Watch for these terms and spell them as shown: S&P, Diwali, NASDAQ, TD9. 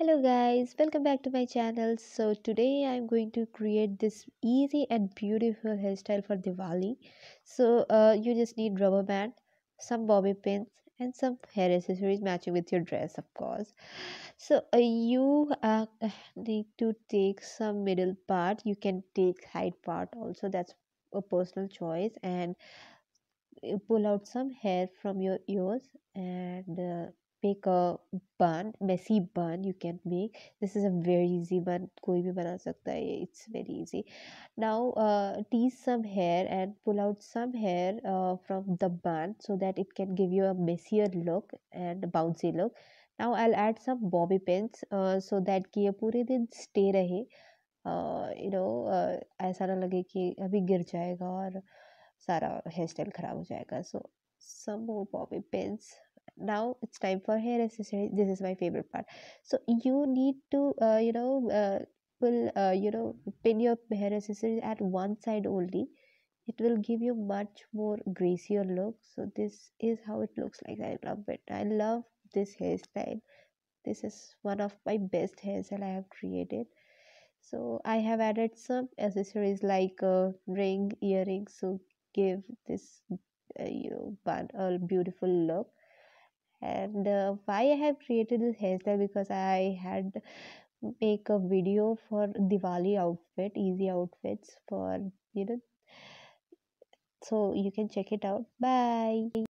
Hello guys, welcome back to my channel. So today I'm going to create this easy and beautiful hairstyle for Diwali. So you just need rubber band, some bobby pins and some hair accessories matching with your dress, of course. So you need to take some middle part. You can take height part also, that's a personal choice, and pull out some hair from your ears and make a bun, messy bun you can make. This is a very easy bun, koi bhi bana sakta hai, it's very easy. Now tease some hair and pull out some hair from the bun so that it can give you a messier look and bouncy look. Now I'll add some bobby pins so that ki ye pure din stay rahe, aisa na lage ki abhi gir jayega aur sara hairstyle kharab ho jayega. So some more bobby pins. Now it's time for hair accessories. This is my favorite part. So you need to pin your hair accessories at one side only. It will give you much more gracier look. So this is how it looks like. I love it. I love this hairstyle. This is one of my best hairstyle I have created. So I have added some accessories like ring, earrings, so give this bun a beautiful look. And why I have created this hairstyle, because I had make a video for Diwali outfit, easy outfits for so you can check it out. Bye.